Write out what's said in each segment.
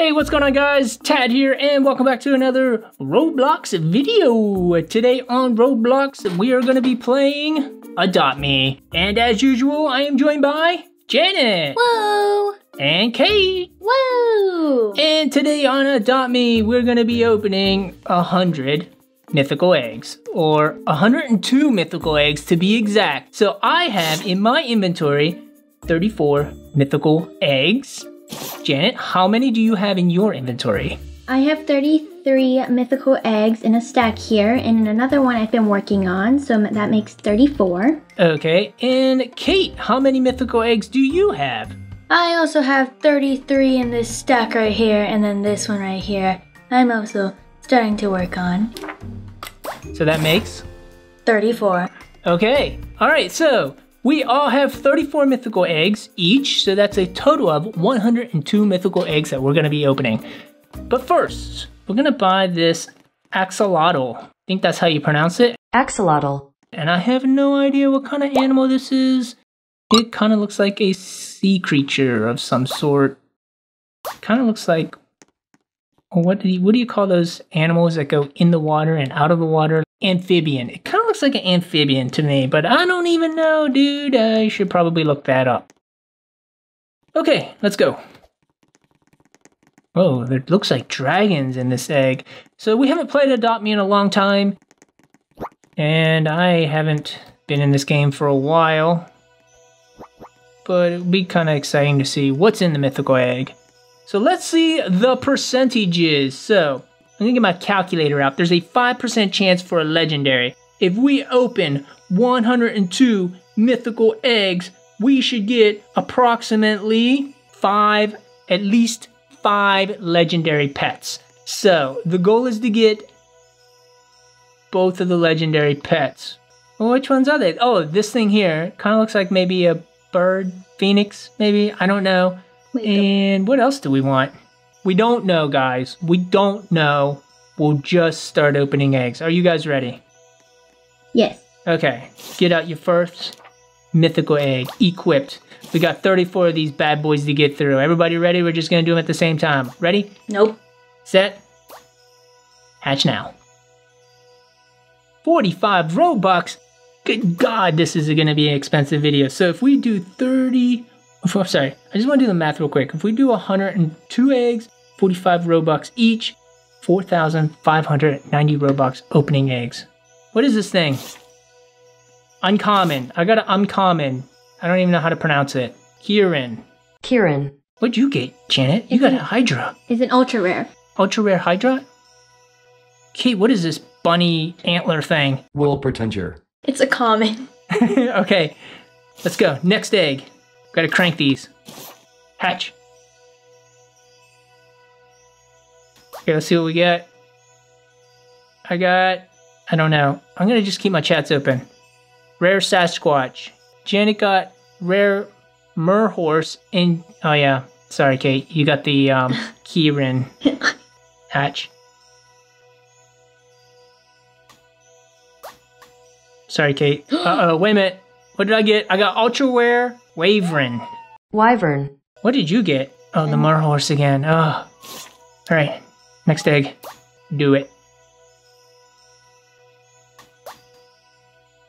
Hey, what's going on guys? Tad here and welcome back to another Roblox video. Today on Roblox, we are going to be playing Adopt Me. And as usual, I am joined by Janet. Whoa! And Kate. Whoa! And today on Adopt Me, we're going to be opening 100 mythical eggs, or 102 mythical eggs to be exact. So I have in my inventory 34 mythical eggs. Janet, how many do you have in your inventory? I have 33 mythical eggs in a stack here, and another one I've been working on, so that makes 34. Okay, and Kate, how many mythical eggs do you have? I also have 33 in this stack right here, and then this one right here I'm also starting to work on. So that makes? 34. Okay, alright, so we all have 34 mythical eggs each, so that's a total of 102 mythical eggs that we're gonna be opening. But first, we're gonna buy this axolotl. I think that's how you pronounce it. Axolotl. And I have no idea what kind of animal this is. It kind of looks like a sea creature of some sort. Kind of looks like, what do you call those animals that go in the water and out of the water? Amphibian. It kind of looks like an amphibian to me, but I don't even know, dude. I should probably look that up. Okay, let's go. Oh, there looks like dragons in this egg. So we haven't played Adopt Me in a long time, and I haven't been in this game for a while, but it'll be kind of exciting to see what's in the mythical egg. So let's see the percentages. So I'm gonna get my calculator out. There's a 5% chance for a legendary. If we open 102 mythical eggs, we should get approximately at least five legendary pets. So the goal is to get both of the legendary pets. Well, which ones are they? Oh, this thing here kind of looks like maybe a bird, phoenix maybe, I don't know. And what else do we want? We don't know, guys. We don't know. We'll just start opening eggs. Are you guys ready? Yes. Okay. Get out your first mythical egg. Equipped. We got 34 of these bad boys to get through. Everybody ready? We're just going to do them at the same time. Ready? Nope. Set. Hatch now. 45 Robux. Good God, this is going to be an expensive video. So if we do 30... I'm sorry, I just want to do the math real quick. If we do 102 eggs, 45 Robux each, 4,590 Robux opening eggs. What is this thing? Uncommon. I got an uncommon. I don't even know how to pronounce it. Kirin. Kirin. What'd you get, Janet? You got a Hydra. It's an ultra rare. Ultra rare Hydra? Kate, what is this bunny antler thing? We'll pretend you're. It's a common. Okay, let's go. Next egg. Gotta crank these. Hatch. Okay, let's see what we got. I don't know. I'm gonna just keep my chats open. Rare Sasquatch. Janet got rare Merhorse and, oh yeah, sorry Kate, you got the Kieran. Hatch. Sorry Kate. Uh-oh, wait a minute. What did I get? I got ultra rare. Wyvern. Wyvern. What did you get? Oh, the Merhorse again. Oh. All right. Next egg. Do it.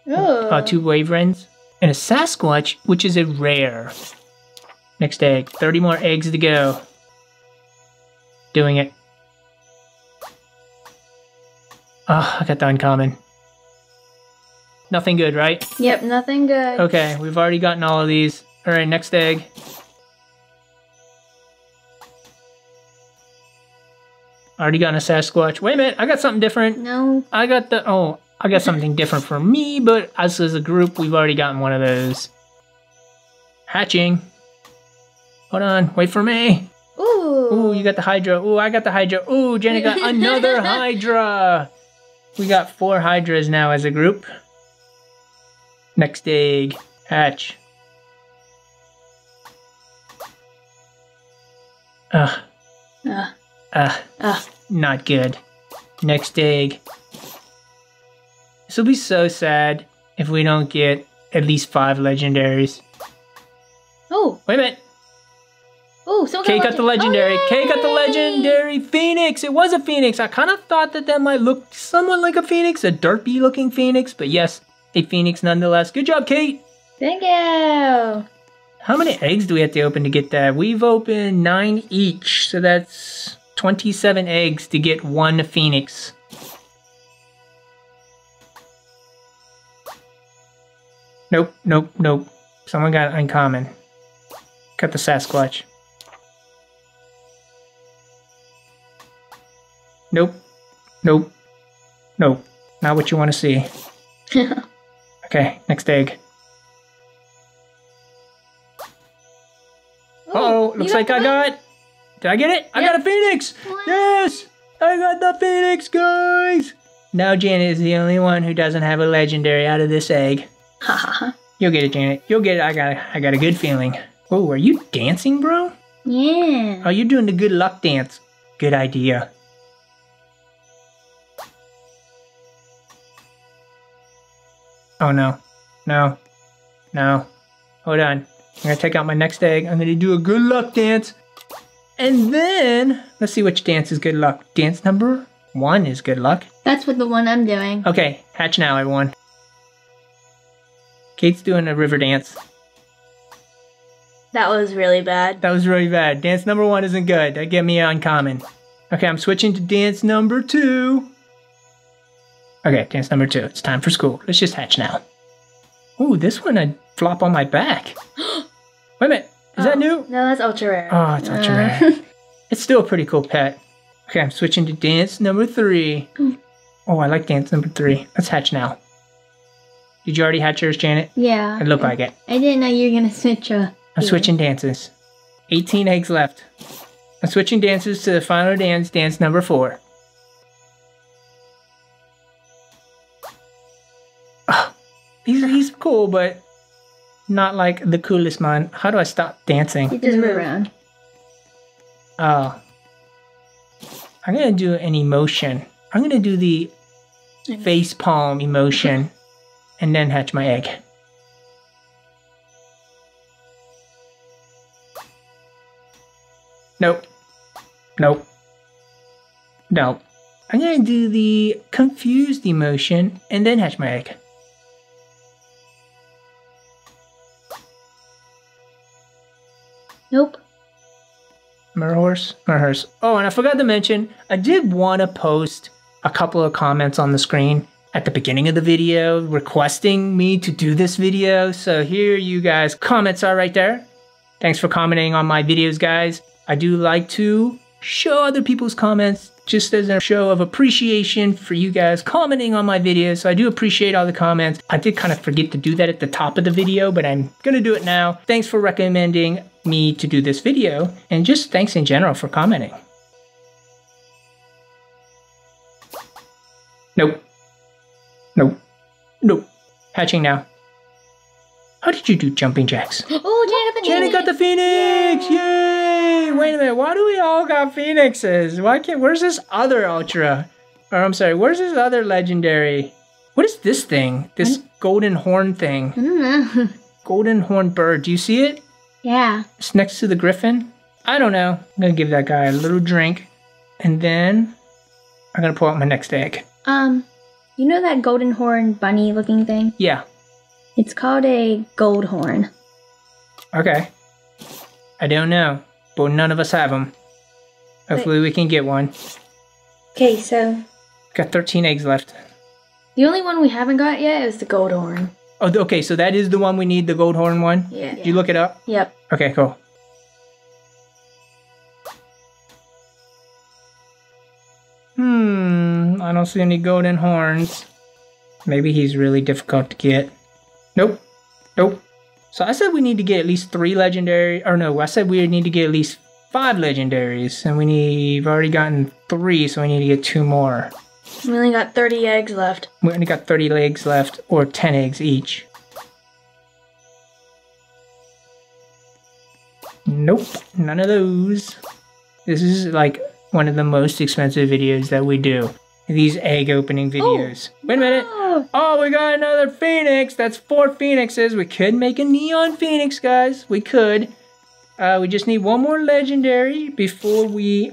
Oh. Two Wyverns. And a Sasquatch, which is a rare. Next egg. 30 more eggs to go. Doing it. Oh, I got the uncommon. Nothing good, right? Yep, nothing good. Okay, we've already gotten all of these. All right, next egg. Already gotten a Sasquatch. Wait a minute, I got something different. No. I got something different for me, but us as a group, we've already gotten one of those. Hatching. Hold on, wait for me. Ooh. Ooh, you got the Hydra. Ooh, I got the Hydra. Ooh, Janet got another Hydra. We got 4 Hydras now as a group. Next egg. Hatch. Ugh. Ugh. Ugh. Not good. Next egg. This will be so sad if we don't get at least 5 legendaries. Oh. Wait a minute. Oh, someone got the legendary. Kate got the legend. legendary phoenix. It was a phoenix. I kind of thought that that might look somewhat like a phoenix, a derpy looking phoenix, but yes, a phoenix nonetheless. Good job, Kate. Thank you. How many eggs do we have to open to get that? We've opened 9 each, so that's 27 eggs to get 1 phoenix. Nope, nope, nope. Someone got uncommon. Got the Sasquatch. Nope, nope, nope. Not what you want to see. Okay, next egg. Uh-oh, looks like I got... Did I get it? Yep. I got a phoenix! What? Yes! I got the phoenix, guys! Now Janet is the only one who doesn't have a legendary out of this egg. Haha. You'll get it, Janet. You'll get it. I got a good feeling. Oh, are you dancing, bro? Yeah. Oh, you're doing the good luck dance. Good idea. Oh, no. No. No. Hold on. I'm going to take out my next egg. I'm going to do a good luck dance. And then, let's see which dance is good luck. Dance number 1 is good luck. That's what the one I'm doing. Okay, hatch now, everyone. Kate's doing a river dance. That was really bad. That was really bad. Dance number 1 isn't good. That get me uncommon. Okay, I'm switching to dance number 2. Okay, dance number 2. It's time for school. Let's just hatch now. Ooh, this one I flop on my back. Wait a minute, is that new? No, that's ultra rare. Oh, it's ultra rare. It's still a pretty cool pet. Okay, I'm switching to dance number 3. Oh, I like dance number 3. Let's hatch now. Did you already hatch yours, Janet? Yeah. It looked like it. I didn't know you were going to switch. I'm switching dances. 18 eggs left. I'm switching dances to the final dance, dance number 4. Oh, he's cool, but... not like the coolest man. How do I stop dancing? You just move around. Oh. I'm going to do an emotion. I'm going to do the face palm emotion and then hatch my egg. Nope. Nope. Nope. I'm going to do the confused emotion and then hatch my egg. Nope. Merhorse? Merhorse. Oh, and I forgot to mention, I did want to post a couple of comments on the screen at the beginning of the video requesting me to do this video. So here you guys, comments are right there. Thanks for commenting on my videos, guys. I do like to show other people's comments just as a show of appreciation for you guys commenting on my videos. So I do appreciate all the comments. I did kind of forget to do that at the top of the video, but I'm going to do it now. Thanks for recommending me to do this video, and just thanks in general for commenting. Nope. Nope. Nope. Hatching now. How did you do jumping jacks? Oh, Janet got the phoenix! Yay! Yay! Wait a minute, why do we all got phoenixes? Why can't, where's this other ultra? Or I'm sorry, where's this other legendary? What is this thing? This golden horn thing? I don't know. Golden horn bird, do you see it? Yeah. It's next to the griffin. I don't know. I'm gonna give that guy a little drink, and then I'm gonna pull out my next egg. You know that golden horn bunny looking thing? Yeah. It's called a gold horn. Okay. I don't know, but none of us have them. Hopefully we can get one. Okay, so... got 13 eggs left. The only one we haven't got yet is the gold horn. Oh, okay, so that is the one we need, the gold horn one? Yeah. Did you look it up? Yep. Okay, cool. I don't see any golden horns. Maybe he's really difficult to get. Nope. Nope. So I said we need to get at least 3 legendary, or no, I said we need to get at least 5 legendaries, and we've already gotten 3, so we need to get 2 more. We only got 30 eggs left. We only got 30 eggs left, or 10 eggs each. Nope, none of those. This is like one of the most expensive videos that we do. These egg opening videos. Oh, wait a minute. No. Oh, we got another phoenix. That's 4 phoenixes. We could make a neon phoenix, guys. We could. We just need 1 more legendary before we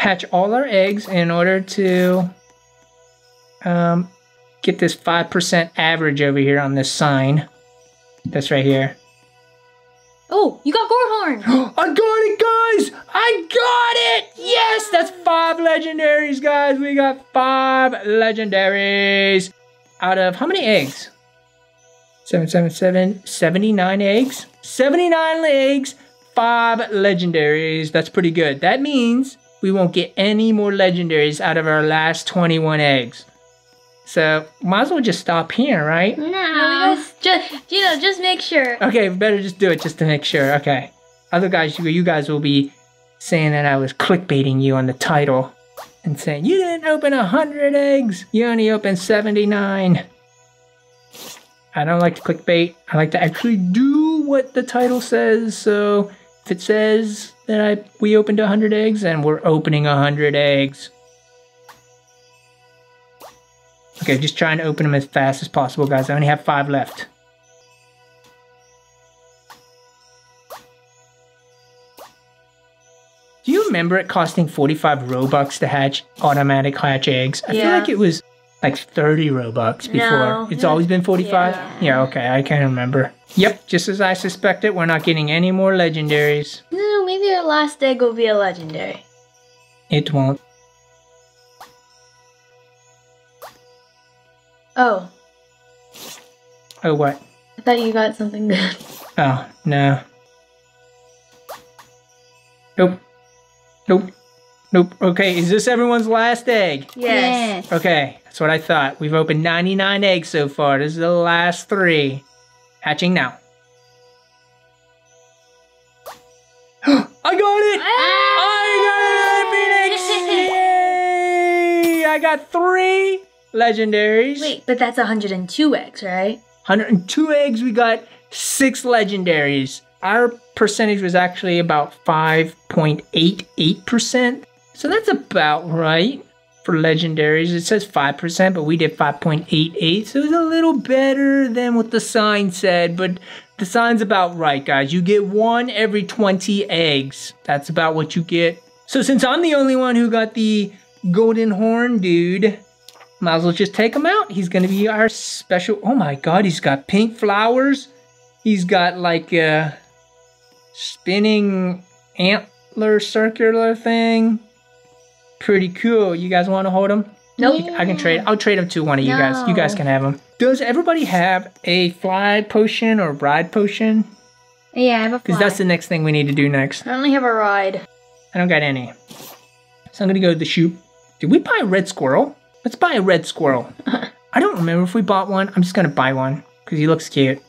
hatch all our eggs in order to get this 5% average over here on this sign. That's right here. Oh, you got Gorehorn! I got it, guys! I got it! Yes, that's 5 legendaries, guys. We got 5 legendaries out of how many eggs? 777, 79 eggs. 79 eggs, 5 legendaries. That's pretty good. That means we won't get any more legendaries out of our last 21 eggs. So, might as well just stop here, right? No, just, you know, just make sure. Okay, better just do it just to make sure. Okay. Other guys, you guys will be saying that I was clickbaiting you on the title and saying, you didn't open 100 eggs. You only opened 79. I don't like to clickbait. I like to actually do what the title says. So, if it says that we opened 100 eggs, then we're opening 100 eggs. Okay, just trying to open them as fast as possible, guys. I only have 5 left. Do you remember it costing 45 Robux to hatch automatic hatch eggs? I feel like it was like 30 Robux before. No. It's always been 45? Yeah, okay, I can't remember. Yep, just as I suspected, we're not getting any more legendaries. No, maybe our last egg will be a legendary. It won't. Oh. Oh, what? I thought you got something good. Oh, no. Nope. Nope. Nope. Okay, is this everyone's last egg? Yes. Okay, that's what I thought. We've opened 99 eggs so far. This is the last 3. Hatching now. I got it! I got it, Phoenix! Yay! I got 3. Legendaries. Wait, but that's 102 eggs, right? 102 eggs, we got 6 legendaries. Our percentage was actually about 5.88%. So that's about right for legendaries. It says 5%, but we did 5.88. So it's a little better than what the sign said, but the sign's about right, guys. You get 1 every 20 eggs. That's about what you get. So since I'm the only one who got the Golden Horn dude, might as well just take him out. He's going to be our special... Oh my god, he's got pink flowers. He's got like a spinning antler circular thing. Pretty cool. You guys want to hold him? Nope. Yeah. I can trade. I'll trade him to one of you guys. You guys can have him. Does everybody have a fly potion or ride potion? Yeah, I have a fly. Because that's the next thing we need to do next. I only have a ride. I don't got any. So I'm going to go to the shoot. Did we buy a red squirrel? Let's buy a red squirrel. I don't remember if we bought one. I'm just going to buy one because he looks cute.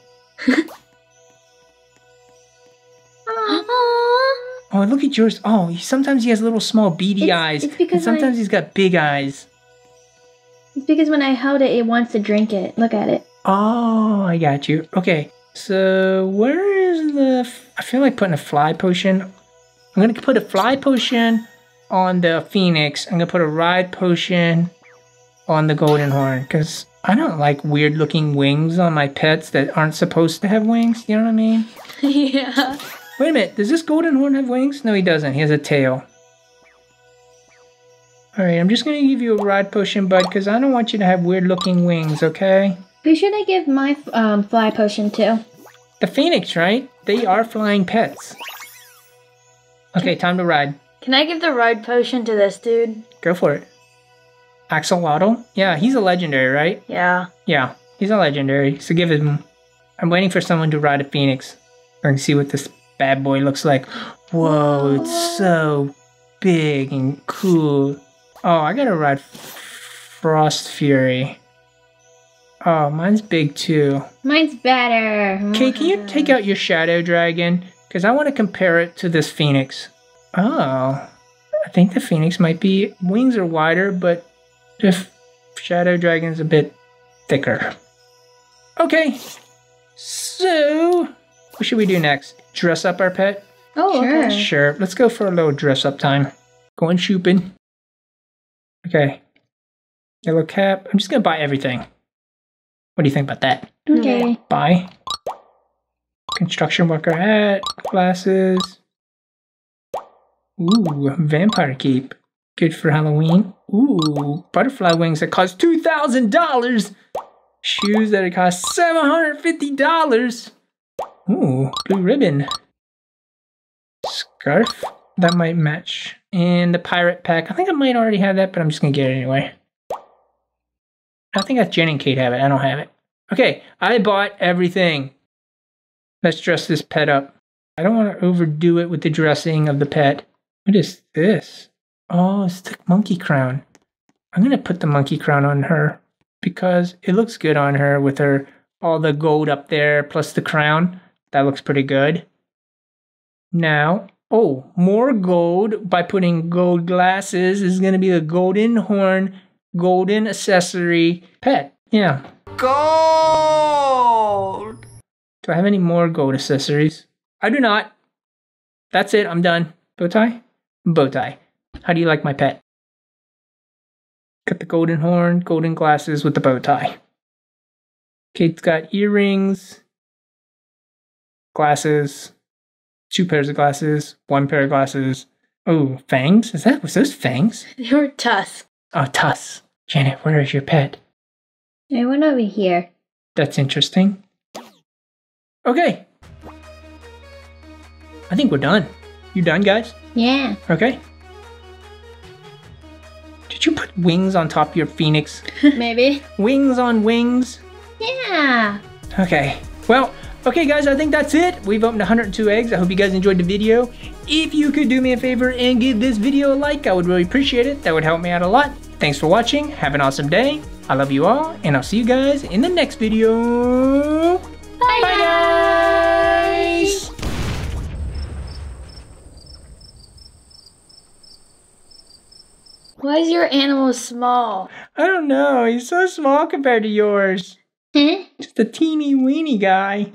Oh, look at yours. Oh, sometimes he has little small beady eyes. It's because sometimes he's got big eyes. It's because when I held it, it wants to drink it. Look at it. Oh, I got you. Okay, so where is the... I feel like putting a fly potion. I'm going to put a fly potion on the Phoenix. I'm going to put a ride potion on the Golden Horn, because I don't like weird looking wings on my pets that aren't supposed to have wings. You know what I mean? Yeah. Wait a minute, does this Golden Horn have wings? No, he doesn't. He has a tail. Alright, I'm just going to give you a ride potion, bud, because I don't want you to have weird looking wings, okay? Who should I give my fly potion to? The Phoenix, right? They are flying pets. Okay, time to ride. Can I give the ride potion to this dude? Go for it. Axolotl? Yeah, he's a legendary, right? Yeah. Yeah, he's a legendary, so give him... I'm waiting for someone to ride a Phoenix. I can see what this bad boy looks like. Whoa, it's so big and cool. Oh, I gotta ride Frost Fury. Oh, mine's big too. Mine's better. Kate, can you take out your Shadow Dragon? Because I want to compare it to this Phoenix. Oh, I think the Phoenix might be... Wings are wider, but... If Shadow Dragon's a bit thicker. Okay, so what should we do next? Dress up our pet? Oh, sure. Okay. Sure, let's go for a little dress up time. Going shopping. Okay, yellow cap. I'm just gonna buy everything. What do you think about that? Okay. Buy. Construction worker hat, glasses. Ooh, vampire cape. Good for Halloween. Ooh, butterfly wings that cost $2,000. Shoes that cost $750. Ooh, blue ribbon. Scarf, that might match. And the pirate pack, I think I might already have that, but I'm just gonna get it anyway. I think that's Jen and Kate have it, I don't have it. Okay, I bought everything. Let's dress this pet up. I don't wanna overdo it with the dressing of the pet. What is this? Oh, it's the monkey crown. I'm gonna put the monkey crown on her because it looks good on her with her, all the gold up there plus the crown. That looks pretty good. Now, oh, more gold by putting gold glasses is gonna be a golden horn, golden accessory pet. Yeah. Gold! Do I have any more gold accessories? I do not. That's it, I'm done. Bow tie? Bow tie. How do you like my pet? Got the golden horn, golden glasses with the bow tie. Kate's got earrings, glasses, two pairs of glasses, one pair of glasses. Oh, fangs? Is that, was those fangs? They were tusks. Oh, tusks. Janet, where is your pet? I went over here. That's interesting. Okay. I think we're done. You done, guys? Yeah. Okay. Did you put wings on top of your phoenix? Maybe. Wings on wings? Yeah. Okay. Well, okay guys, I think that's it. We've opened 102 eggs. I hope you guys enjoyed the video. If you could do me a favor and give this video a like, I would really appreciate it. That would help me out a lot. Thanks for watching. Have an awesome day. I love you all, and I'll see you guys in the next video. Bye, bye guys. Why is your animal small? I don't know. He's so small compared to yours. Just a teeny weeny guy.